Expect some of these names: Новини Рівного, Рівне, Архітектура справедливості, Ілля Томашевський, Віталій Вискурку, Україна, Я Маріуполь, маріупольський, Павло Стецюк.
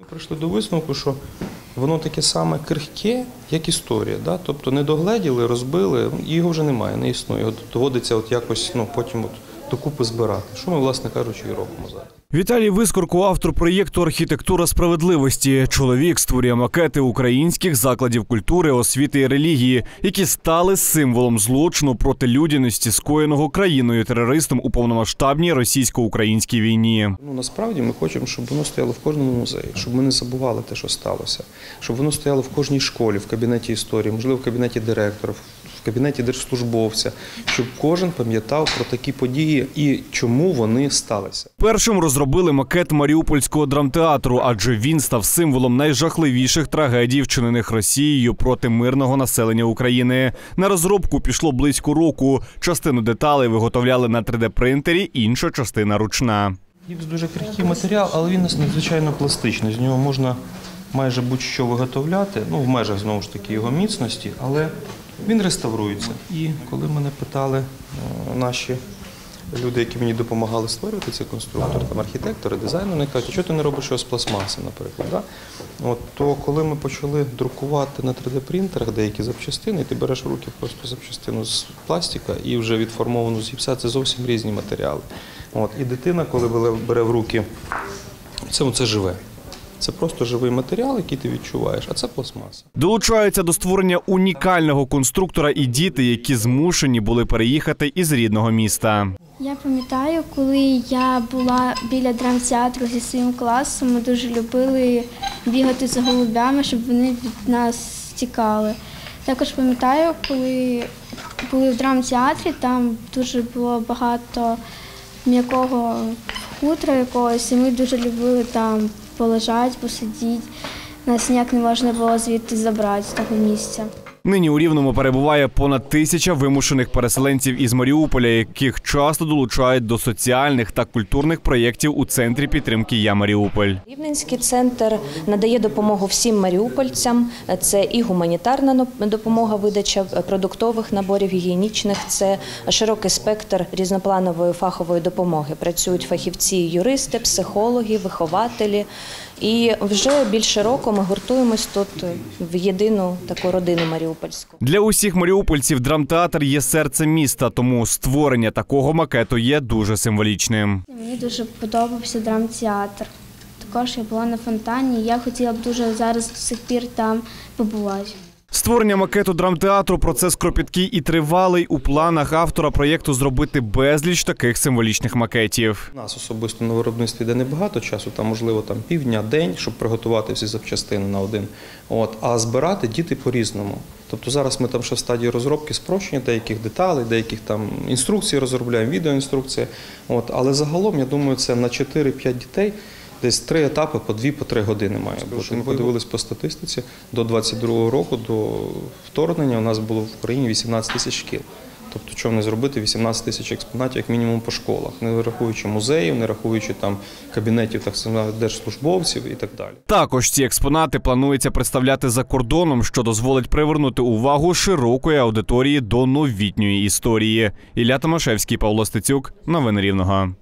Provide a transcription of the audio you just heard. Ми прийшли до висновку, що воно таке саме крихке, як історія. Да? Тобто не догледіли, розбили, і його вже немає, не існує. Його доводиться от якось потім докупи збирати, що ми, власне кажучи, і робимо зараз. Віталій Вискурку – автор проєкту «Архітектура справедливості». Чоловік створює макети українських закладів культури, освіти і релігії, які стали символом злочину проти людяності, скоєного країною-терористом у повномасштабній російсько-українській війні. Насправді ми хочемо, щоб воно стояло в кожному музеї, щоб ми не забували те, що сталося, щоб воно стояло в кожній школі, в кабінеті історії, можливо, в кабінеті директора, в кабінеті держслужбовця, щоб кожен пам'ятав про такі події і чому вони сталися. Першим розробили макет Маріупольського драмтеатру, адже він став символом найжахливіших трагедій, вчинених Росією проти мирного населення України. На розробку пішло близько року. Частину деталей виготовляли на 3D-принтері, інша частина – ручна. Гіпс дуже крихкий матеріал, але він надзвичайно пластичний. З нього можна майже будь-що виготовляти, в межах, знову ж таки, його міцності, але він реставрується. І коли мене питали наші люди, які мені допомагали створювати цей конструктор, архітектори, дизайнери, вони кажуть, що ти не робиш його з пластмаси, наприклад. То коли ми почали друкувати на 3D-принтерах деякі запчастини, ти береш в руки просто запчастину з пластика і вже відформовану з гіпса, це зовсім різні матеріали. І дитина, коли бере в руки, це живе. Це просто живий матеріал, який ти відчуваєш, а це пластмаса. Долучаються до створення унікального конструктора і діти, які змушені були переїхати із рідного міста. Я пам'ятаю, коли я була біля драмтеатру зі своїм класом, ми дуже любили бігати за голубями, щоб вони від нас тікали. Також пам'ятаю, коли були в драмтеатрі, там дуже було багато м'якого хутра якогось, і ми дуже любили там полежати, посидіти. Нас ніяк не можна було звідти забрати з того місця. Нині у Рівному перебуває понад 1000 вимушених переселенців із Маріуполя, яких часто долучають до соціальних та культурних проєктів у Центрі підтримки «Я Маріуполь». Рівненський центр надає допомогу всім маріупольцям. Це і гуманітарна допомога, видача продуктових наборів, гігієнічних. Це широкий спектр різнопланової фахової допомоги. Працюють фахівці, юристи, психологи, вихователі. І вже більше року ми гуртуємось тут в єдину таку родину маріупольську. Для усіх маріупольців драмтеатр є серцем міста, тому створення такого макету є дуже символічним. Мені дуже подобався драмтеатр. Також я була на фонтані, я хотіла б дуже зараз до сих пір там побувати. Створення макету драмтеатру – процес кропіткий і тривалий. У планах автора проєкту зробити безліч таких символічних макетів. У нас особисто на виробництві йде небагато часу, можливо півдня, день, щоб приготувати всі запчастини на один. А збирати діти по-різному. Тобто зараз ми там ще в стадії розробки спрощення деяких деталей, деяких там інструкцій розробляємо, відеоінструкції. Але загалом, я думаю, це на 4-5 дітей. Десь 3 етапи по 2-3 години має бути. Ми подивилися по статистиці, до 2022 року, до вторгнення, у нас було в Україні 18 000 шкіл. Тобто, чого не зробити 18 000 експонатів, як мінімум, по школах, не рахуючи музеїв, не рахуючи кабінетів держслужбовців і так далі. Також ці експонати планується представляти за кордоном, що дозволить привернути увагу широкої аудиторії до новітньої історії. Ілля Томашевський, Павло Стецюк, Новини Рівного.